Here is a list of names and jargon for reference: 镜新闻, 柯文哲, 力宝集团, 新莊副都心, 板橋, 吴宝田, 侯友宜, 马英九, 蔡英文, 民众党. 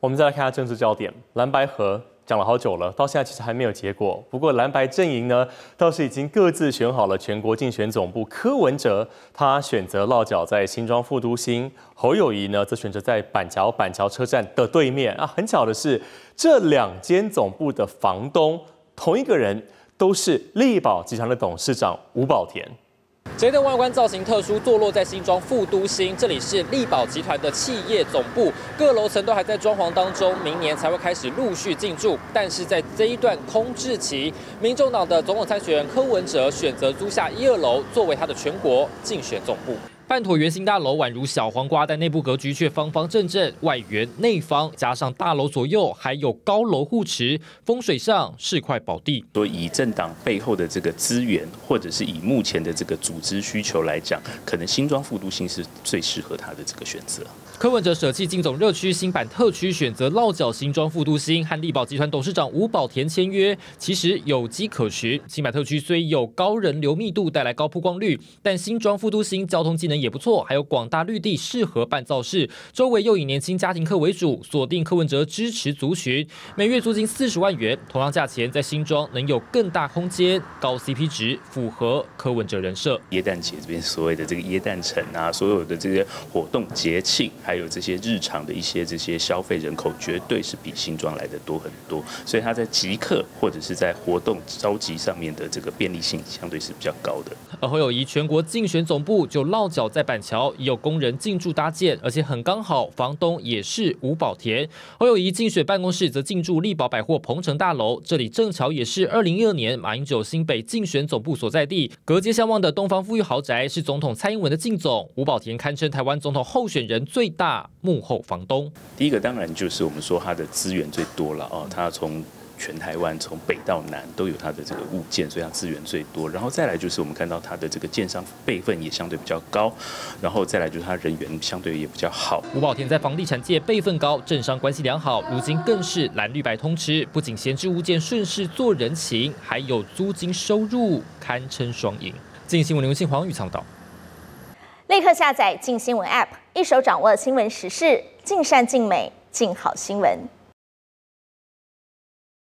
我们再来看下政治焦点，蓝白合。 讲了好久了，到现在其实还没有结果。不过蓝白阵营呢，倒是已经各自选好了全国竞选总部。柯文哲他选择落脚在新庄副都心，侯友宜呢则选择在板桥车站的对面啊。很巧的是，这两间总部的房东同一个人，都是力宝集团的董事长吴宝田。 这栋外观造型特殊，坐落在新庄副都心，这里是力宝集团的企业总部，各楼层都还在装潢当中，明年才会开始陆续进驻。但是在这一段空置期，民众党的总统参选人柯文哲选择租下1、2楼作为他的全国竞选总部。 半椭圆形大楼宛如小黄瓜，但内部格局却方方正正，外圆内方，加上大楼左右还有高楼护持，风水上是块宝地。所以以政党背后的这个资源，或者是以目前的这个组织需求来讲，可能新庄副都心是最适合他的这个选择。柯文哲舍弃金总热区、新版特区，选择落脚新庄副都心，和力宝集团董事长吴宝田签约，其实有机可循。新版特区虽有高人流密度带来高曝光率，但新庄副都心交通技能 也不错，还有广大绿地适合办造势，周围又以年轻家庭客为主，锁定柯文哲支持族群，每月租金40万元，同样价钱在新庄能有更大空间，高 CP 值，符合柯文哲人设。耶诞节这边所谓的这个耶诞城啊，所有的这些活动节庆，还有这些日常的一些这些消费人口，绝对是比新庄来的多很多，所以它在即刻或者是在活动召集上面的这个便利性相对是比较高的。而侯友宜全国竞选总部就落脚 在板桥也有工人进驻搭建，而且很刚好，房东也是吴宝田。侯友宜竞选办公室则进驻力宝百货鹏城大楼，这里正巧也是2012年马英九新北竞选总部所在地。隔街相望的东方富裕豪宅是总统蔡英文的近总，吴宝田堪称台湾总统候选人最大幕后房东。第一个当然就是我们说他的资源最多了哦，他从 全台湾从北到南都有它的这个物件，所以它资源最多。然后再来就是我们看到它的这个建商辈分也相对比较高，然后再来就是它人员相对也比较好。吴宝田在房地产界辈分高，政商关系良好，如今更是蓝绿白通吃，不仅闲置物件顺势做人情，还有租金收入，堪称双赢。镜新闻刘信黄玉藏导，立刻下载镜新闻 App， 一手掌握新闻时事，尽善尽美，尽好新闻。